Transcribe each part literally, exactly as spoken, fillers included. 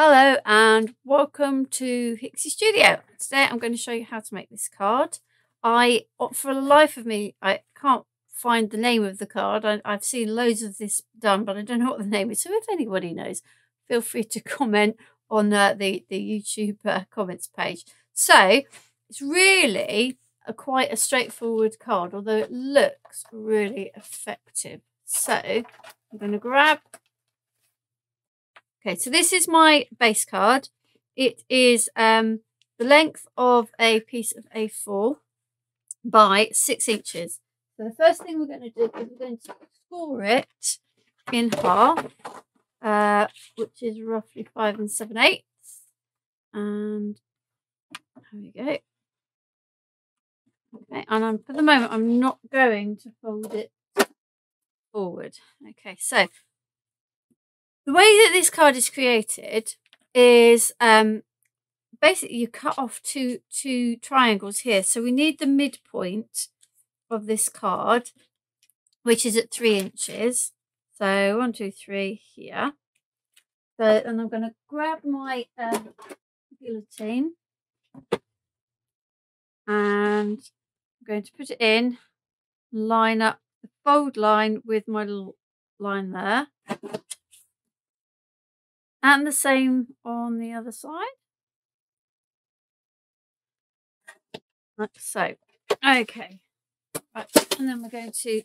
Hello and welcome to Hixxy Studio. Today I'm going to show you how to make this card. I, for the life of me, I can't find the name of the card. I, I've seen loads of this done, but I don't know what the name is. So if anybody knows, feel free to comment on uh, the, the YouTube uh, comments page. So it's really a, quite a straightforward card, although it looks really effective. So I'm going to grab... Okay, so this is my base card. It is um, the length of a piece of A four by six inches. So the first thing we're going to do is we're going to score it in half, uh, which is roughly five and seven eighths. And there we go. Okay, and I'm, for the moment, I'm not going to fold it forward. Okay, so. The way that this card is created is um, basically you cut off two, two triangles here. So we need the midpoint of this card, which is at three inches. So one, two, three here. So, and I'm going to grab my um, guillotine and I'm going to put it in, line up the fold line with my little line there. And the same on the other side, like so. Okay, right. And then we're going to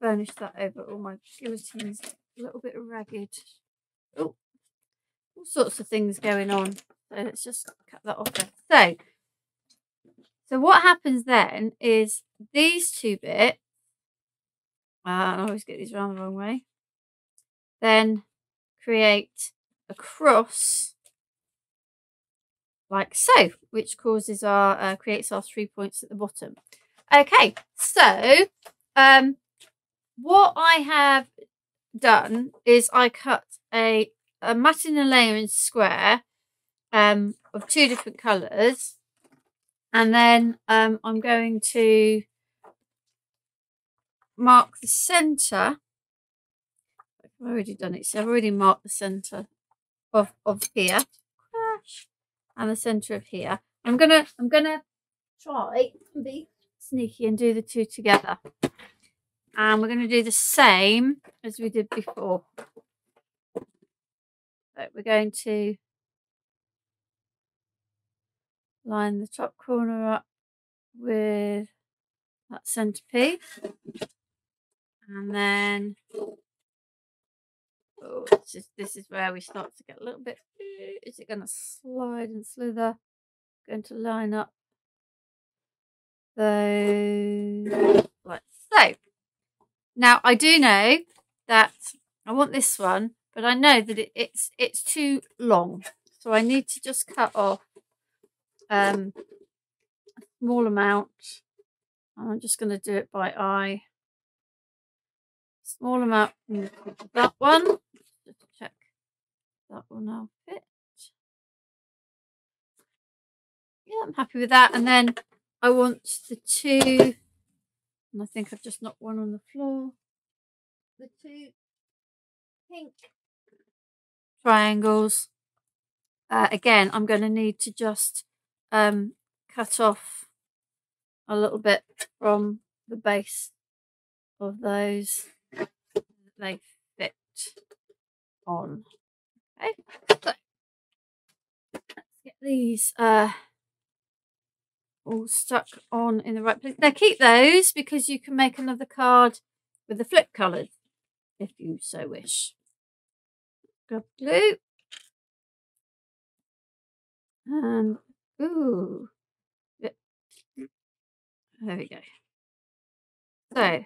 burnish that over. All my guillotines a little bit ragged. Oh, all sorts of things going on. So let's just cut that off there. So, so what happens then is these two bits. Uh, I always get these round the wrong way. Then. Create a cross like so, which causes our uh, creates our three points at the bottom. Okay, so um, what I have done is I cut a, a matiné layering square um, of two different colours, and then um, I'm going to mark the centre. I've already done it, so I've already marked the centre of of here and the centre of here. I'm gonna I'm gonna try and be sneaky and do the two together, and we're gonna do the same as we did before. So we're going to line the top corner up with that centrepiece, and then. Oh, it's just, this is where we start to get a little bit. Is it going to slide and slither? Going to line up those like so. Now I do know that I want this one, but I know that it, it's it's too long, so I need to just cut off um, a small amount. I'm just going to do it by eye. Small amount of that one. Just check that will now fit. Yeah, I'm happy with that. And then I want the two, and I think I've just knocked one on the floor. The two pink triangles. Uh, again, I'm going to need to just um, cut off a little bit from the base of those. They fit on. Okay, so let's get these uh, all stuck on in the right place. Now keep those because you can make another card with the flip colours if you so wish. Grab glue and ooh, yep. There we go. So.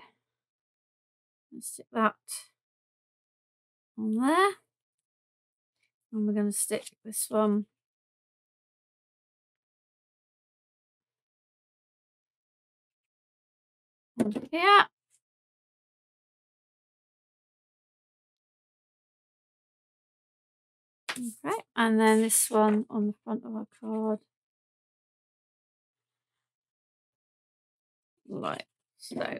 Stick that on there, and we're going to stick this one on here. Okay, and then this one on the front of our card, like so.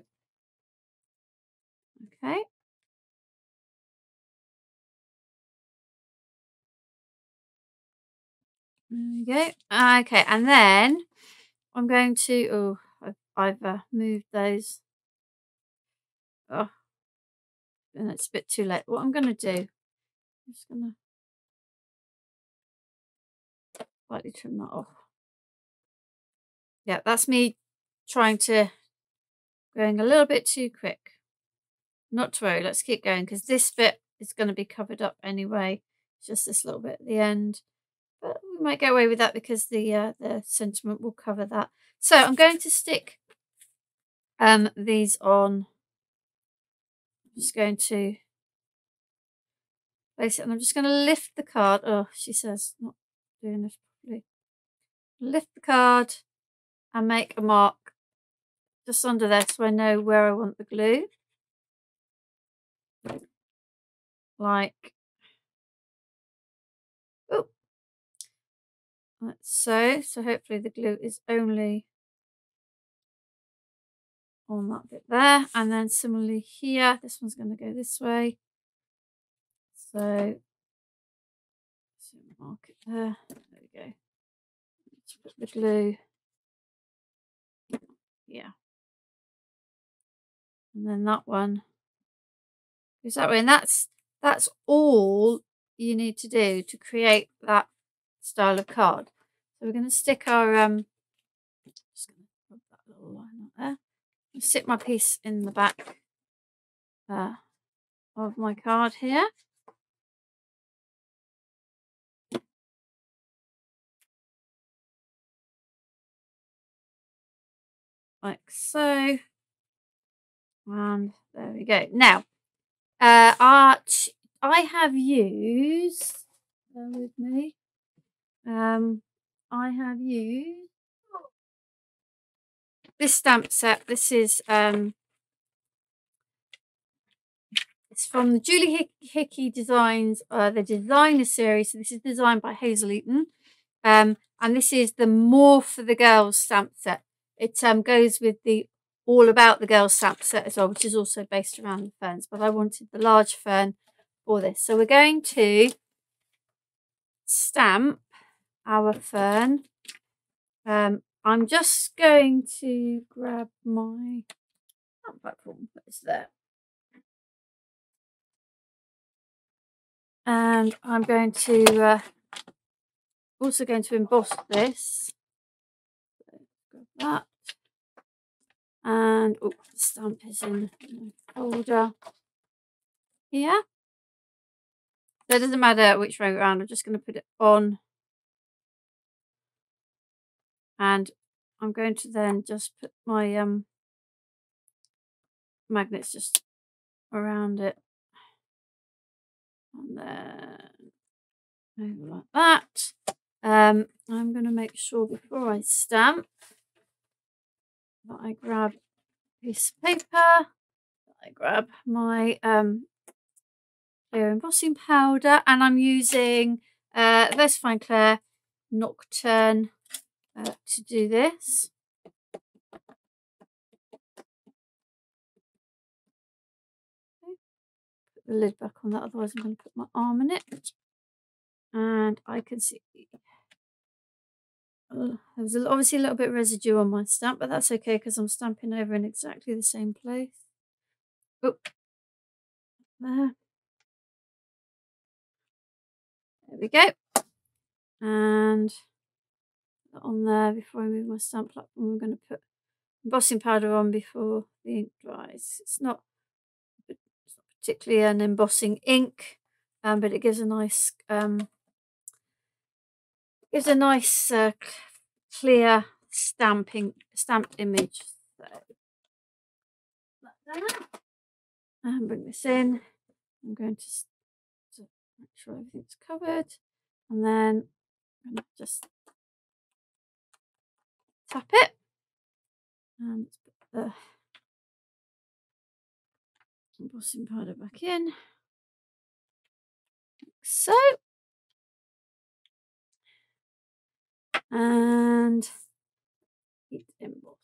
Okay, There we go. Okay, and then I'm going to, oh, I've, I've uh, moved those. Oh, and it's a bit too late. What I'm going to do, I'm just going to slightly trim that off. Yeah, that's me trying to, going a little bit too quick. Not to worry, let's keep going, because this bit is going to be covered up anyway. Just this little bit at the end. But we might get away with that because the uh, the sentiment will cover that. So I'm going to stick um, these on. I'm just going to place it, and I'm just going to lift the card. Oh, she says not doing this properly. Lift the card and make a mark just under there so I know where I want the glue. Like, oh, like so. So hopefully the glue is only on that bit there, and then similarly here. This one's going to go this way. So, so mark it there. There we go. Let's put the glue. Yeah, and then that one goes that way, and that's. That's all you need to do to create that style of card. So we're going to stick our, um, just going to put that little line up there. I'll sit my piece in the back uh, of my card here. Like so. And there we go. Now, Uh, art, I have used, bear with me, um, I have used this stamp set. This is, um, it's from the Julie Hick Hickey Designs, uh, the Designer Series. So this is designed by Hazel Eaton. Um, and this is the More for the Girls stamp set. It um, goes with the All About the Girls stamp set as well, which is also based around the ferns, but I wanted the large fern for this. So we're going to stamp our fern. Um, I'm just going to grab my stamp platform that is there. And I'm going to uh, also going to emboss this. So grab that. And oh, the stamp is in the folder here. So it doesn't matter which way around, I'm just going to put it on. And I'm going to then just put my um, magnets just around it. And then, like that. Um, I'm going to make sure before I stamp, that I grab a piece of paper, I grab my um, clear embossing powder, and I'm using uh, VersaFine Clair Nocturne uh, to do this. Put the lid back on that, otherwise I'm going to put my arm in it. And I can see... There was obviously a little bit of residue on my stamp, but that's okay because I'm stamping over in exactly the same place. Oh, there. There we go. And on there, before I move my stamp platform, I'm going to put embossing powder on before the ink dries. It's not, it's not particularly an embossing ink, um, but it gives a nice... Um, Gives a nice uh, clear stamping stamped image. So like that. And bring this in. I'm going to, to make sure everything's covered, and then I'm going to just tap it. And let's put the embossing powder back in, like so. And heat emboss.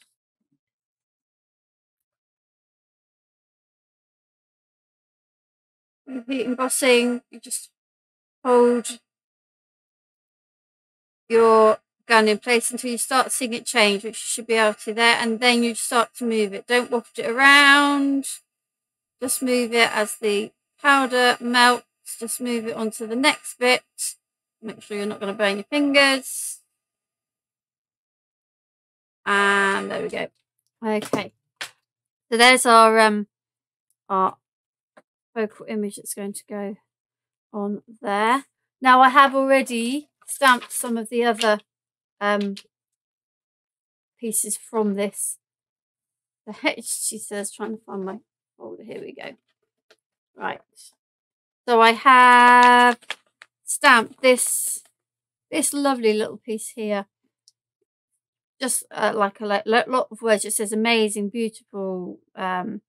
With the embossing, you just hold your gun in place until you start seeing it change, which you should be able to there, and then you start to move it. Don't waft it around. Just move it as the powder melts. Just move it onto the next bit. Make sure you're not going to burn your fingers. And there we go. Okay. So there's our um our focal image that's going to go on there. Now I have already stamped some of the other um pieces from this. The hedge, she says, trying to find my folder. Here we go. Right. So I have stamped this this lovely little piece here. Just uh, like a lot, lot of words. It says amazing, beautiful, um,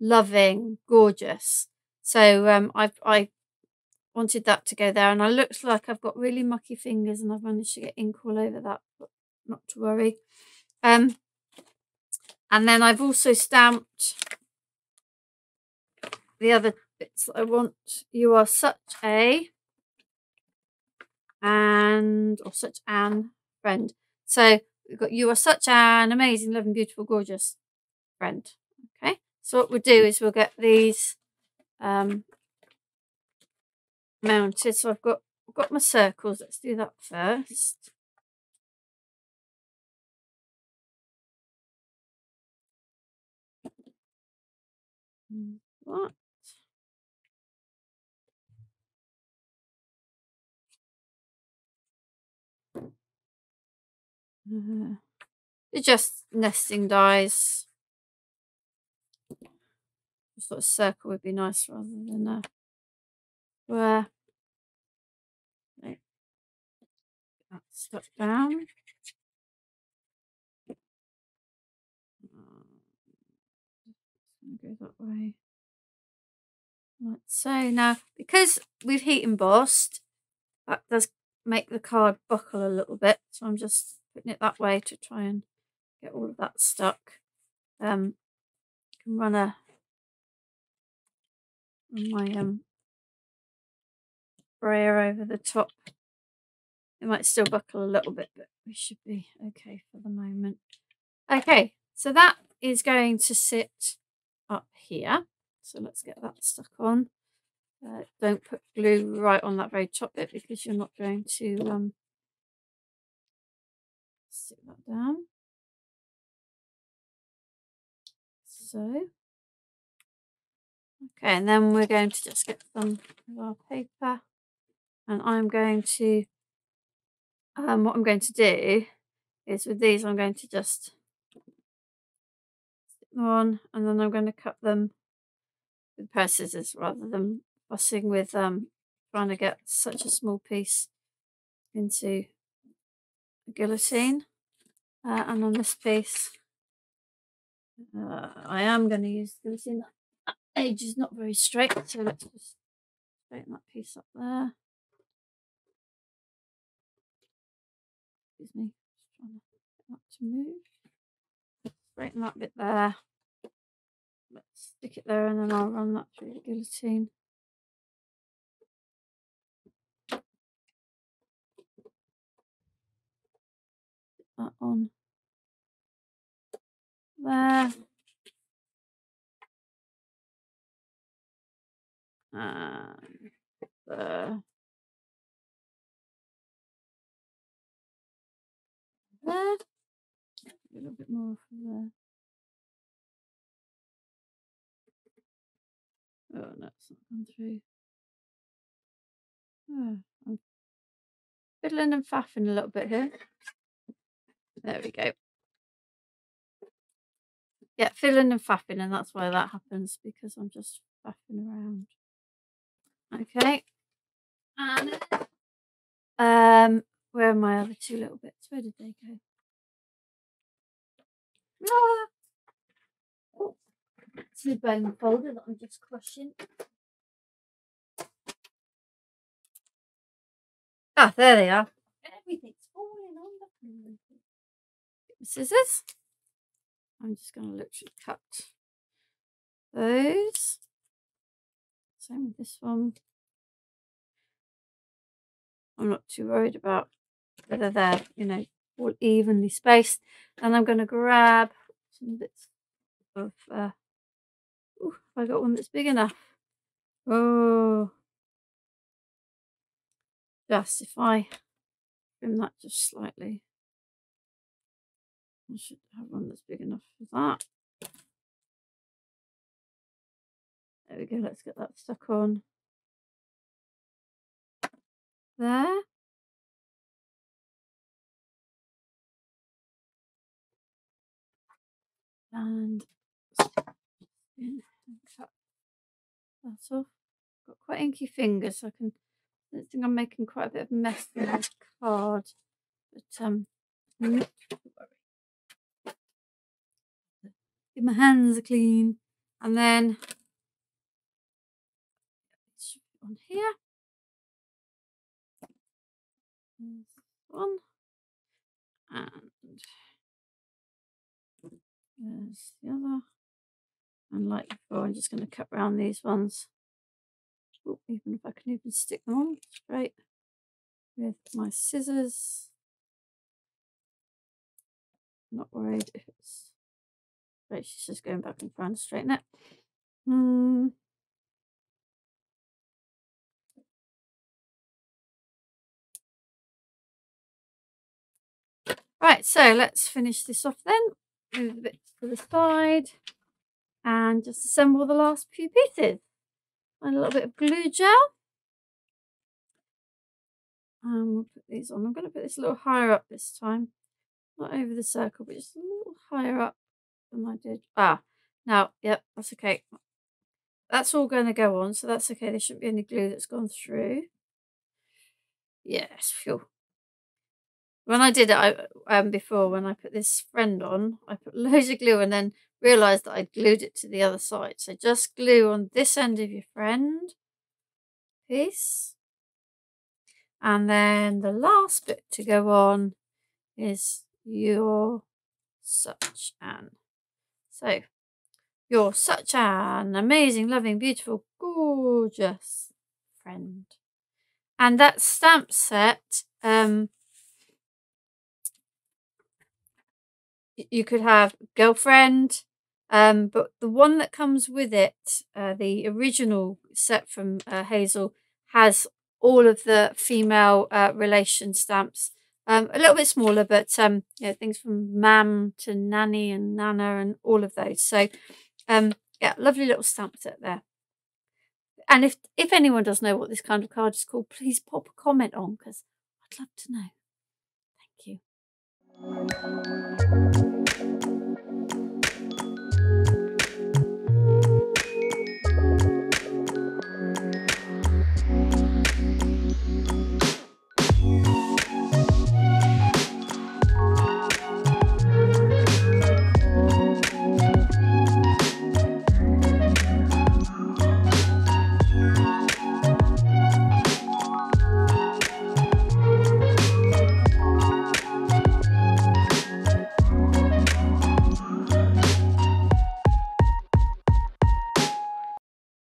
loving, gorgeous. So um, I I wanted that to go there, and I looks like I've got really mucky fingers, and I've managed to get ink all over that, but not to worry. Um, and then I've also stamped the other bits that I want. You are such a and or such an friend. So we've got you are such an amazing, loving, beautiful, gorgeous friend. Okay, so what we'll do is we'll get these um, mounted. So I've got I've got my circles. Let's do that first. What? Uh, they're just nesting dies. A sort of circle would be nice rather than a square. Right. That's stuck down. Go that way. Like so. Now, because we've heat embossed, that does make the card buckle a little bit. So I'm just putting it that way to try and get all of that stuck. Um, I can run a run my um sprayer over the top. It might still buckle a little bit, but we should be okay for the moment. Okay, so that is going to sit up here. So let's get that stuck on. Uh, don't put glue right on that very top bit because you're not going to um. Stick that down. So, okay, and then we're going to just get some of our paper, and I'm going to, um, what I'm going to do is with these, I'm going to just stick them on, and then I'm going to cut them with a pair of scissors rather than fussing with um trying to get such a small piece into guillotine. Uh, and on this piece, uh, I am going to use guillotine. That edge is not very straight, so let's just straighten that piece up there. Excuse me, just trying to get that to move. Straighten that bit there. Let's stick it there, and then I'll run that through the guillotine. That on there, and there, there. A little bit more from there. Oh no, it's not gone through. Oh, I'm fiddling and faffing a little bit here. There we go. Yeah, fiddling and faffing, and that's why that happens, because I'm just faffing around. Okay. And um, where are my other two little bits? Where did they go? Ah! Oh, it's the bone folder that I'm just crushing. Ah, there they are. Everything's falling on the floor. Scissors. I'm just going to literally cut those. Same with this one. I'm not too worried about that are there, you know, all evenly spaced. And I'm going to grab some bits of, uh, ooh, have I got one that's big enough? Oh, just if I trim that just slightly. I should have one that's big enough for that. There we go, let's get that stuck on. There. And cut that off. Got quite inky fingers, so I can, I think I'm making quite a bit of a mess with my card. But um don't worry. Give my hands a clean, and then on here. There's one, and there's the other, and like before, I'm just going to cut round these ones. Ooh, even if I can even stick them on straight with my scissors. I'm not worried if it's right. She's just going back and trying to straighten it. Mm. Right, so let's finish this off then. Move the bits to the side and just assemble the last few pieces. And a little bit of glue gel. And we'll put these on. I'm going to put this a little higher up this time. Not over the circle, but just a little higher up than I did. Ah, now, yep, that's okay. That's all going to go on, so that's okay. There shouldn't be any glue that's gone through. Yes, phew. When I did it I, um, before, when I put this friend on, I put loads of glue and then realised that I'd glued it to the other side. So just glue on this end of your friend piece. And then the last bit to go on is your such an. So you're such an amazing, loving, beautiful, gorgeous friend. And that stamp set... Um, you could have girlfriend, um, but the one that comes with it, uh, the original set from uh, Hazel, has all of the female uh, relation stamps. Um, a little bit smaller, but um, you know, things from mam to nanny and nana and all of those. So, um, yeah, lovely little stamp set there. And if if anyone does know what this kind of card is called, please pop a comment on because I'd love to know. Thank you. Thank you.